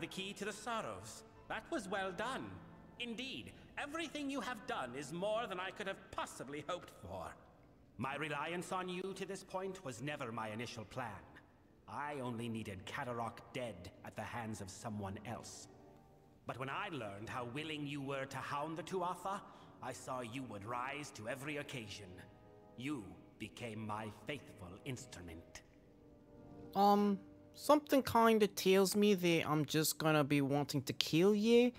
have the key to the Soros. That was well done. Indeed, everything you have done is more than I could have possibly hoped for. My reliance on you to this point was never my initial plan. I only needed Caderach dead at the hands of someone else. But when I learned how willing you were to hound the Tuatha, I saw you would rise to every occasion. You became my faithful instrument. Something kinda tells me that I'm just gonna be wanting to kill you.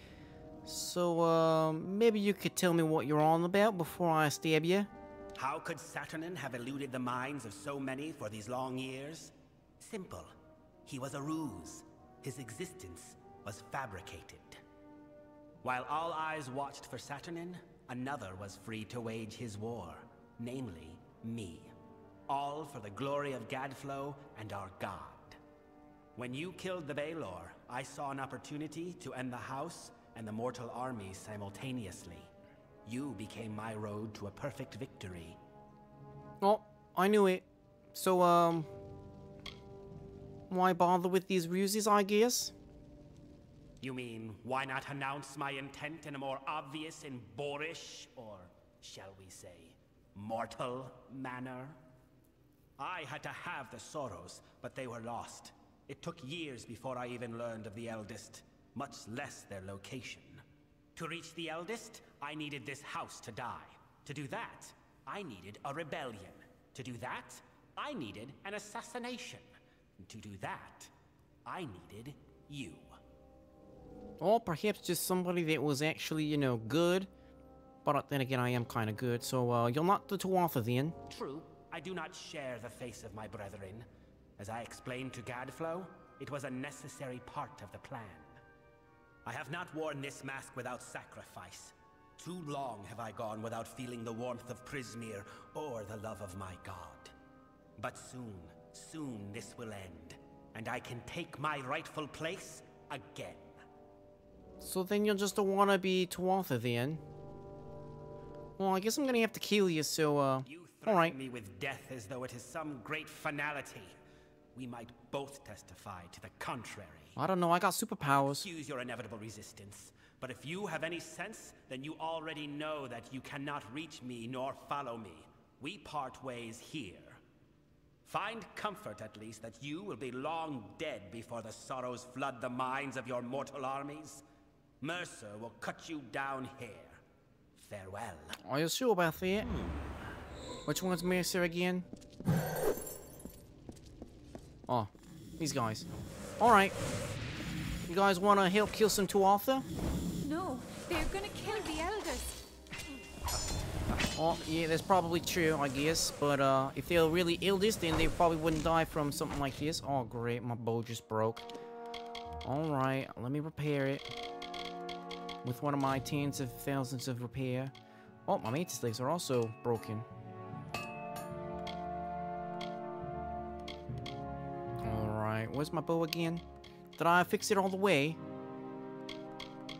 So, maybe you could tell me what you're on about before I stab you. How could Saturnin have eluded the minds of so many for these long years? Simple. He was a ruse. His existence was fabricated. While all eyes watched for Saturnin, another was free to wage his war, namely me. All for the glory of Gadflow and our god. When you killed the Baelor, I saw an opportunity to end the house and the mortal army simultaneously. You became my road to a perfect victory. Oh, I knew it. So, why bother with these ruses, I guess? You mean, why not announce my intent in a more obvious and boorish, or shall we say, mortal manner? I had to have the Soros, but they were lost. It took years before I even learned of the Eldest, much less their location. To reach the Eldest, I needed this house to die. To do that, I needed a rebellion. To do that, I needed an assassination. To do that, I needed you. Or perhaps just somebody that was actually, you know, good. But then again, I am kind of good, so you're not the Tuatha then. True, I do not share the face of my brethren. As I explained to Gadflow, it was a necessary part of the plan. I have not worn this mask without sacrifice. Too long have I gone without feeling the warmth of Prismir or the love of my god. But soon... soon this will end, and I can take my rightful place again. So then you're just a wannabe Tuatha then? Well, I guess I'm gonna have to kill you, so, you threaten me with death as though it is some great finality. We might both testify to the contrary. I don't know, I got superpowers. Excuse your inevitable resistance, but if you have any sense, then you already know that you cannot reach me nor follow me. We part ways here. Find comfort, at least, that you will be long dead before the sorrows flood the minds of your mortal armies. Mercer will cut you down here. Farewell. Are you sure about that? Which one's Mercer again? Oh, these guys. Alright. You guys want to help kill some Tuatha? No, they're going to kill the Eldest. Oh, yeah, that's probably true, I guess, but if they're really Eldest, then they probably wouldn't die from something like this. Oh, great, my bow just broke. Alright, let me repair it with one of my tens of thousands of repair. Oh, my mantis legs are also broken. Alright, where's my bow again? Did I fix it all the way?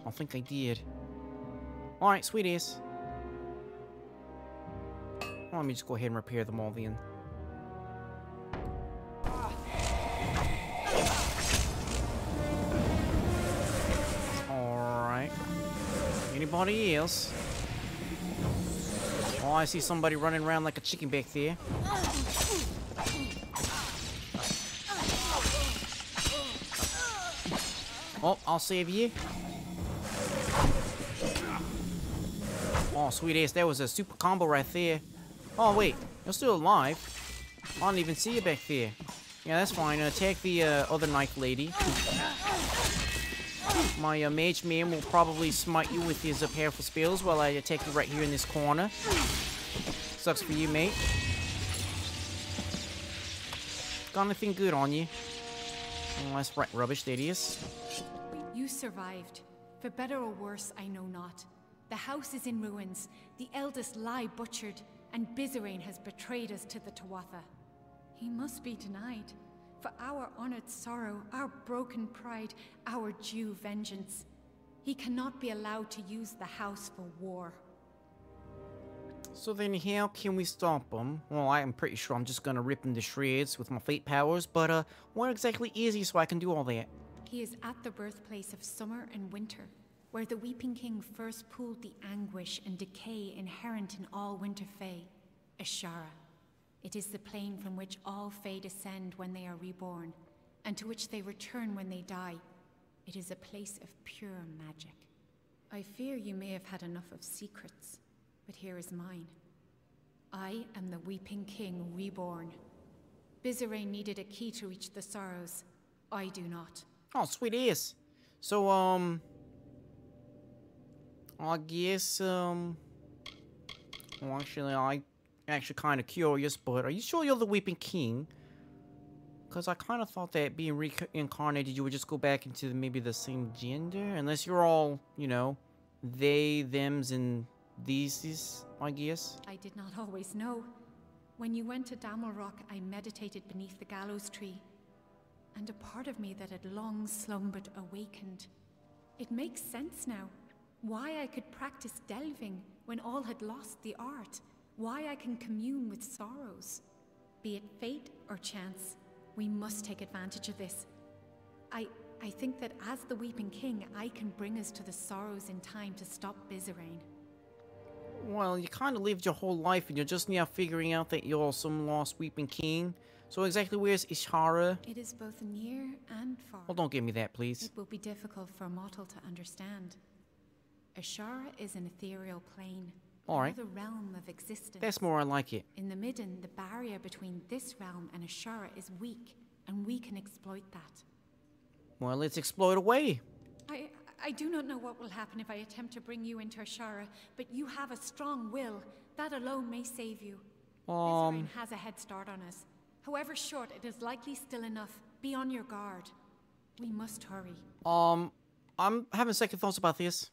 I think I did. Alright, sweeties. Well, let me just go ahead and repair them all then. Alright. Anybody else? Oh, I see somebody running around like a chicken back there. Oh, I'll save you. Oh, sweet ass, that was a super combo right there. Oh wait, you're still alive. I don't even see you back there. Yeah, that's fine. Attack the other knife lady. My mage man will probably smite you with his powerful spells while I attack you right here in this corner. Sucks for you, mate. Got anything good on you? Oh, that's right, rubbish, that is. You survived. For better or worse, I know not. The house is in ruins. The Eldest lie butchered. And Bizarrain has betrayed us to the Tuatha. He must be denied. For our honored sorrow, our broken pride, our due vengeance. He cannot be allowed to use the house for war. So then how can we stop him? Well, I am pretty sure I'm just gonna rip him to shreds with my fate powers, but where exactly is he so I can do all that? He is at the birthplace of summer and winter, where the Weeping King first pooled the anguish and decay inherent in all winter fae, Ashara. It is the plane from which all fae descend when they are reborn, and to which they return when they die. It is a place of pure magic. I fear you may have had enough of secrets, but here is mine. I am the Weeping King reborn. Bizarre needed a key to reach the Soros. I do not. Oh, sweet ass. So, I guess, well, actually, I'm actually kind of curious, but are you sure you're the Weeping King? Because I kind of thought that being reincarnated, you would just go back into maybe the same gender. Unless you're all, you know, they, thems, and theses, I guess. I did not always know. When you went to Damal Rock, I meditated beneath the gallows tree. And a part of me that had long slumbered awakened. It makes sense now. Why I could practice delving when all had lost the art. Why I can commune with sorrows. Be it fate or chance, we must take advantage of this. I think that as the Weeping King, I can bring us to the sorrows in time to stop Bizarrain. Well, you kind of lived your whole life and you're just now figuring out that you're some lost Weeping King. So exactly where is Ishara? It is both near and far. Well, don't give me that, please. It will be difficult for a mortal to understand. Ashara is an ethereal plane. All right. Another realm of existence. That's more I like it. In the Midden, the barrier between this realm and Ashara is weak, and we can exploit that. Well, let's explore it away. I do not know what will happen if I attempt to bring you into Ashara, but you have a strong will. That alone may save you. Bizarrain has a head start on us. However short, it is likely still enough. Be on your guard. We must hurry. I'm having second thoughts about this.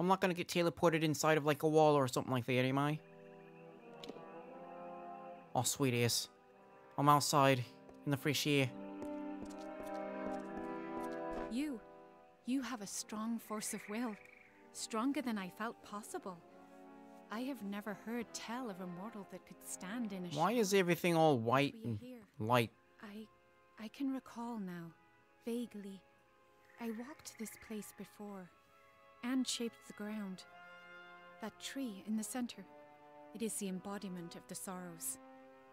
I'm not gonna get teleported inside of like a wall or something like that, am I? Oh, sweet ass. I'm outside in the fresh air. You have a strong force of will. Stronger than I felt possible. I have never heard tell of a mortal that could stand in a... Why is everything all white and light? I can recall now, vaguely. I walked this place before, and shaped the ground. That tree in the center. It is the embodiment of the sorrows.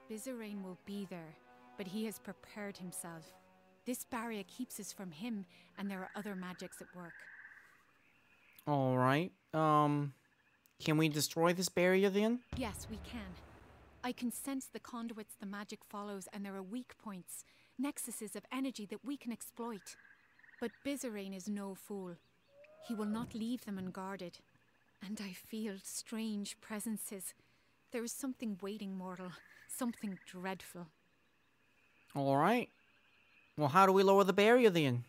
Bizarrain will be there, but he has prepared himself. This barrier keeps us from him, and there are other magics at work. Alright, can we destroy this barrier then? Yes, we can. I can sense the conduits the magic follows, and there are weak points, nexuses of energy that we can exploit. But Bizarrain is no fool. He will not leave them unguarded. And I feel strange presences. There is something waiting, mortal. Something dreadful. All right. Well, how do we lower the barrier then?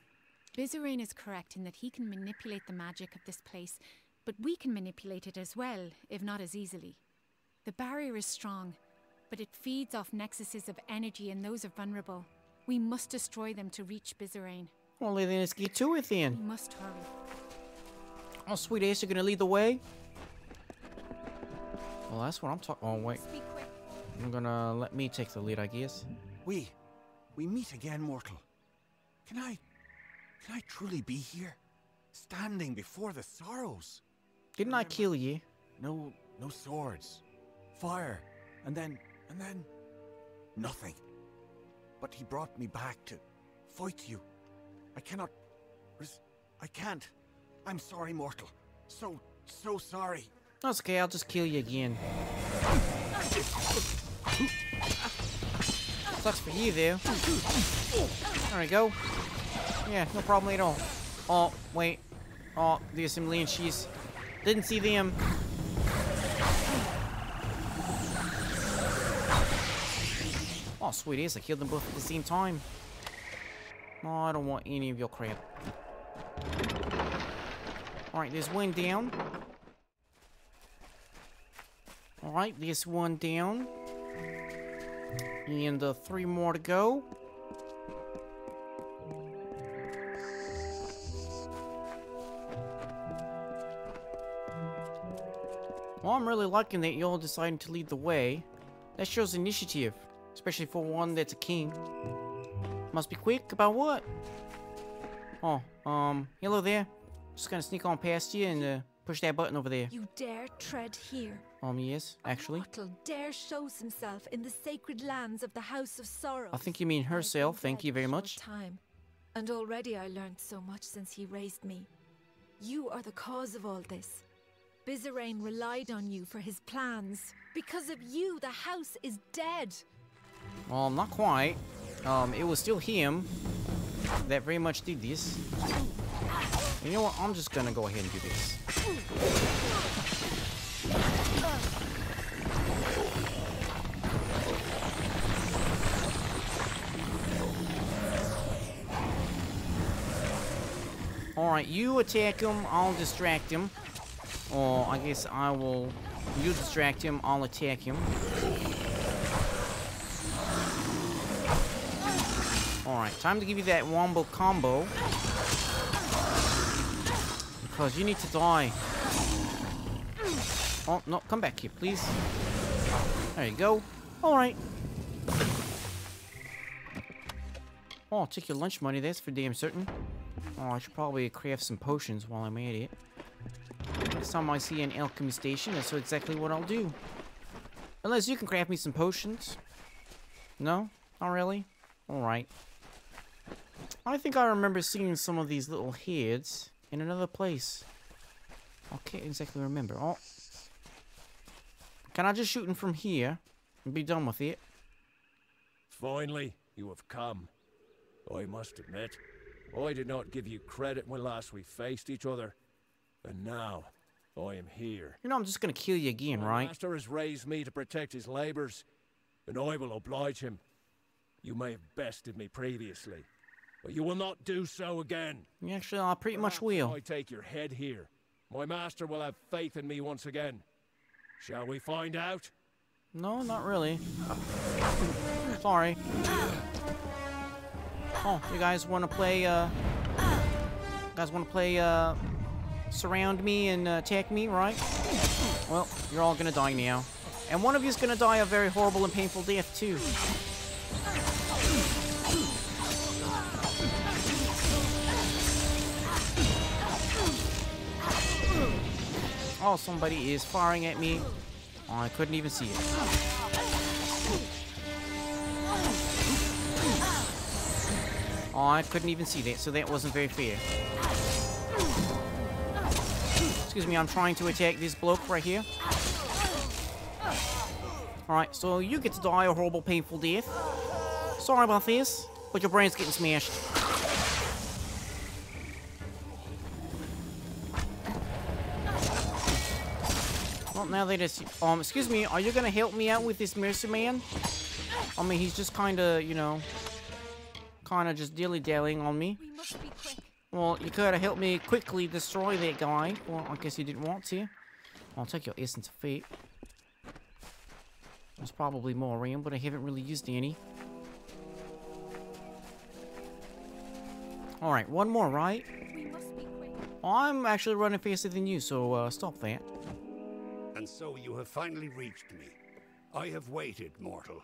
Bizarrain is correct in that he can manipulate the magic of this place. But we can manipulate it as well, if not as easily. The barrier is strong, but it feeds off nexuses of energy and those are vulnerable. We must destroy them to reach Bizarrain. Well, then let's get to it then. We must hurry. Oh, sweet ass, you're gonna lead the way? Well, that's what I'm talking... Oh, wait. Speak quick. I'm gonna... Let me take the lead, I guess. We meet again, mortal. Can I truly be here? Standing before the sorrows. Didn't I kill you? No swords. Fire. And then... Nothing. But he brought me back to fight you. I can't. I'm sorry, mortal. So sorry. That's okay, I'll just kill you again. Sucks for you, though. There we go. Yeah, no problem at all. Oh, wait. Oh, there's some Lanshees. Didn't see them. Oh, sweet ass, I killed them both at the same time. No, I don't want any of your crap. Alright, there's one down. Alright, there's one down. And three more to go. Well, I'm really liking that y'all deciding to lead the way. That shows initiative, especially for one that's a king. Must be quick about what? Oh, hello there. Just gonna sneak on past you and push that button over there. You dare tread here? Yes, actually. A mortal dare shows himself in the sacred lands of the House of Sorrow. I think you mean herself. Thank you very much. Time, and already I learned so much since he raised me. You are the cause of all this. Bizarrain relied on you for his plans. Because of you, the house is dead. Well, not quite. It was still him that very much did this. You know what? I'm just gonna go ahead and do this. Alright, you attack him, I'll distract him. Or I guess I will... You distract him, I'll attack him. Alright, time to give you that Wombo Combo. Because you need to die. Oh, no, come back here, please. There you go. Alright. Oh, I'll take your lunch money, that's for damn certain. Oh, I should probably craft some potions while I'm at it. Next time I see an alchemy station, that's exactly what I'll do. Unless you can craft me some potions. No? Not really? Alright. I think I remember seeing some of these little heads in another place. I can't exactly remember. Oh. Can I just shoot him from here and be done with it? Finally, you have come. I must admit, I did not give you credit when last we faced each other. And now, I am here. You know I'm just gonna kill you again, right? My master has raised me to protect his labors, and I will oblige him. You may have bested me previously, but you will not do so again. Actually, I pretty much will. I take your head here. My master will have faith in me once again. Shall we find out? No, not really. Sorry. Oh, you guys want to play, surround me and attack me, right? Well, you're all gonna die now. And one of you's gonna die a very horrible and painful death, too. Oh, somebody is firing at me. Oh, I couldn't even see it. Oh, I couldn't even see that, so that wasn't very fair. Excuse me, I'm trying to attack this bloke right here. Alright, so you get to die a horrible, painful death. Sorry about this, but your brain's getting smashed. Well, now they just... excuse me, are you gonna help me out with this Mercer man? I mean, he's just kinda, you know... Kinda just dilly-dallying on me. We must be quick. Well, you could have helped me quickly destroy that guy. Well, I guess you didn't want to. I'll take your essence of fate. There's probably more around, but I haven't really used any. Alright, one more, right? We must be quick. I'm actually running faster than you, so stop that. And so you have finally reached me. I have waited, mortal.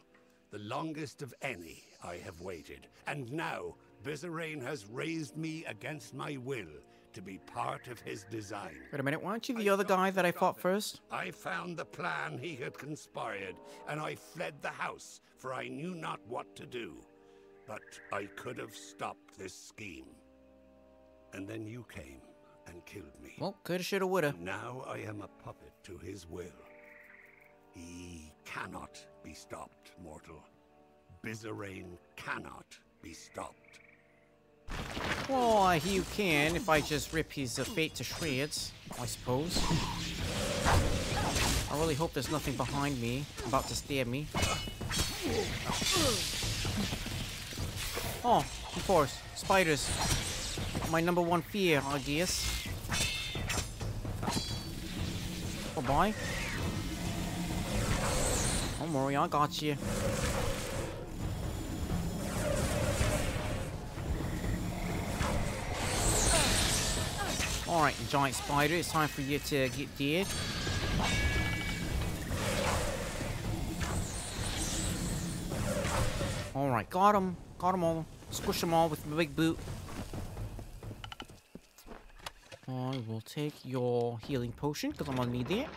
The longest of any I have waited, and now Bizarrain has raised me against my will to be part of his design. Wait a minute, weren't you the other guy that I fought first? I found the plan he had conspired, and I fled the house, for I knew not what to do. But I could have stopped this scheme. And then you came and killed me. Well, coulda, shoulda, woulda. Now I am a puppet to his will. He cannot be stopped, mortal. Bizarrain cannot be stopped. Well, you can if I just rip his fate to shreds, I suppose. I really hope there's nothing behind me about to stab me. Oh, of course, spiders. My number one fear, I guess. Oh, bye. Don't worry, I got you. Alright, giant spider, it's time for you to get dead. Alright, got him. Got them all. Squish them all with my big boot. I will take your healing potion, because I'm gonna need that.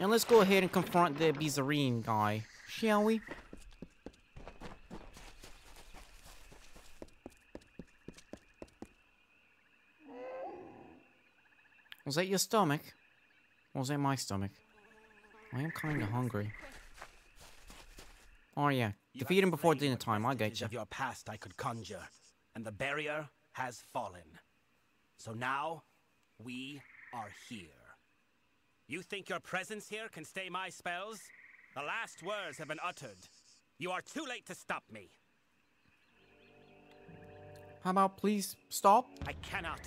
And let's go ahead and confront the Bizarine guy, shall we? Was that your stomach? Or was that my stomach? I am kinda hungry. Oh yeah, defeat him before dinner time, I get you. Of your past I could conjure, and the barrier has fallen. So now, we are here. You think your presence here can stay my spells? The last words have been uttered. You are too late to stop me. How about please stop? I cannot.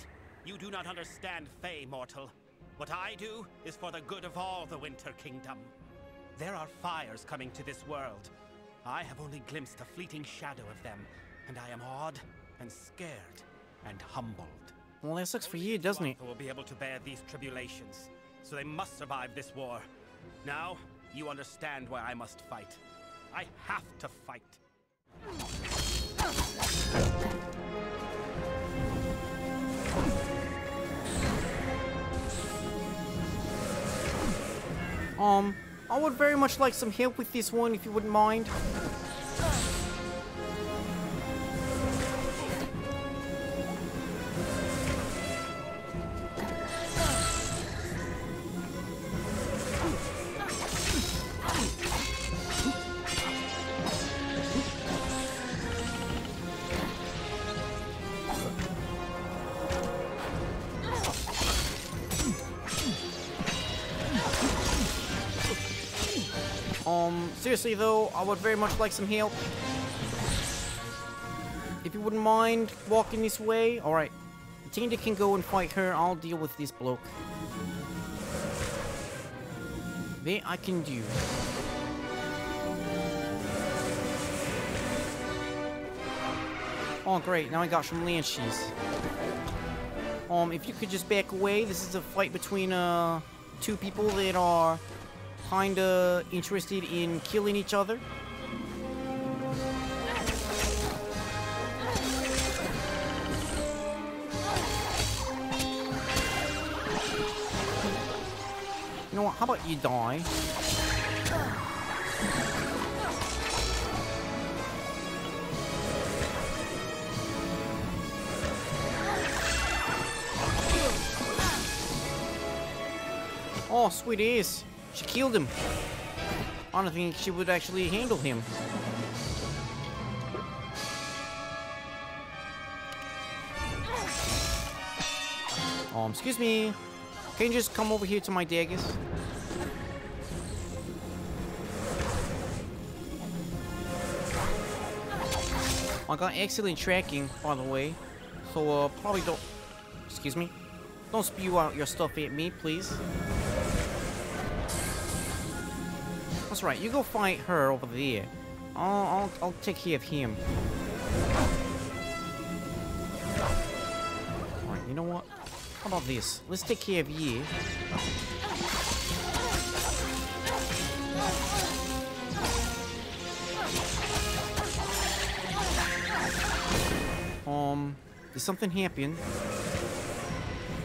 You do not understand Fey, mortal. What I do is for the good of all the Winter Kingdom. There are fires coming to this world. I have only glimpsed a fleeting shadow of them, and I am awed and scared and humbled. Well, that sucks for you, doesn't it? Will be able to bear these tribulations, so they must survive this war. Now, you understand why I must fight. I have to fight. I would very much like some help with this one, if you wouldn't mind. Seriously though, I would very much like some help. If you wouldn't mind walking this way. Alright. The Tinda can go and fight her. I'll deal with this bloke. That I can do. Oh great, now I got some Lanshees. If you could just back away. This is a fight between two people that are kinda interested in killing each other. You know what, how about you die? Oh, sweet ass. She killed him. I don't think she would actually handle him. Excuse me. Can you just come over here to my daggers? I got excellent tracking, by the way. So, probably don't... Excuse me. Don't spew out your stuff at me, please. That's right, you go fight her over there. I'll take care of him. Alright, you know what? How about this? Let's take care of you. Did something happen?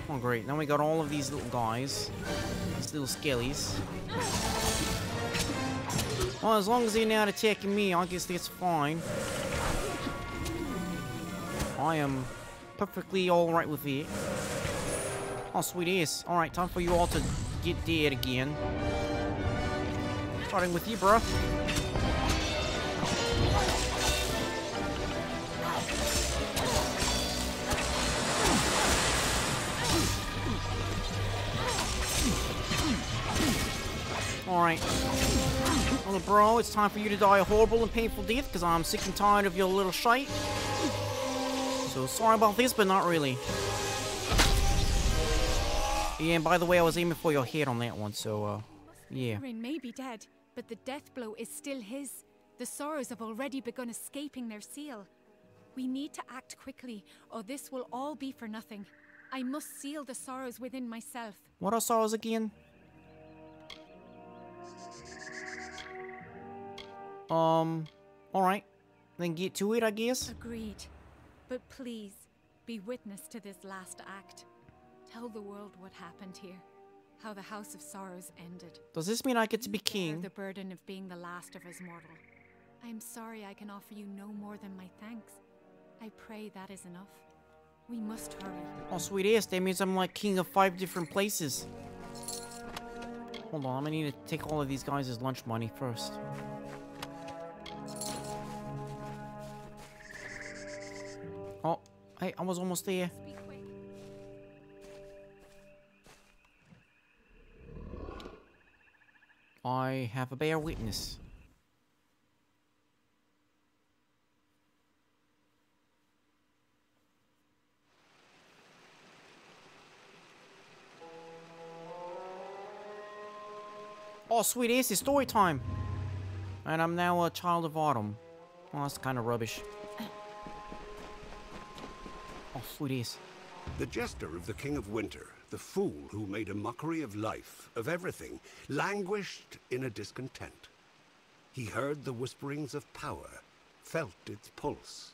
Oh great, now we got all of these little guys. These little skellies. Well, as long as they're not attacking me, I guess that's fine. I am perfectly alright with it. Oh, sweet ass. Alright, time for you all to get dead again. Starting with you, bruh. Alright. Well, bro, it's time for you to die a horrible and painful death, because I'm sick and tired of your little shite. So sorry about this, but not really. Yeah, and by the way, I was aiming for your head on that one, so, yeah. Eren may be dead, but the death blow is still his. The Soros have already begun escaping their seal. We need to act quickly, or this will all be for nothing. I must seal the Soros within myself. What are Soros again? Alright. Then get to it, I guess. Agreed. But please, be witness to this last act. Tell the world what happened here. How the House of Sorrows ended. Does this mean I get to be king? The burden of being the last of us mortal. I am sorry I can offer you no more than my thanks. I pray that is enough. We must hurry. Oh, sweet ass. That means I'm like king of 5 different places. Hold on, I'm gonna need to take all of these guys' as lunch money first. Oh, hey, I was almost there. I have a bear witness. Oh, sweet ass, it's story time. And I'm now a child of autumn. Oh, that's kind of rubbish. Oh, sweet ass. The jester of the King of Winter. The fool who made a mockery of life, of everything, languished in a discontent. He heard the whisperings of power, felt its pulse.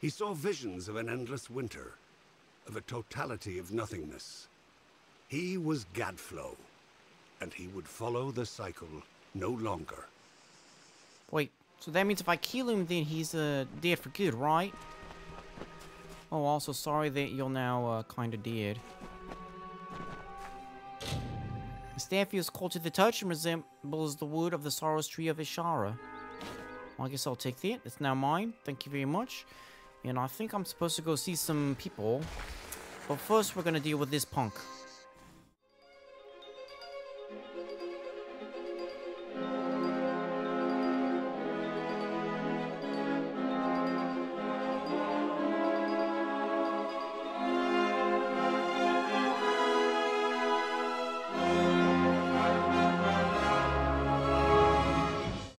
He saw visions of an endless winter, of a totality of nothingness. He was Gadflow, and he would follow the cycle no longer. Wait, so that means if I kill him, then he's dead for good, right? Oh, also sorry that you're now kinda dead. The staff is cold to the touch and resembles the wood of the Soros tree of Ashara. Well, I guess I'll take that. It's now mine. Thank you very much. And I think I'm supposed to go see some people. But first, we're gonna deal with this punk.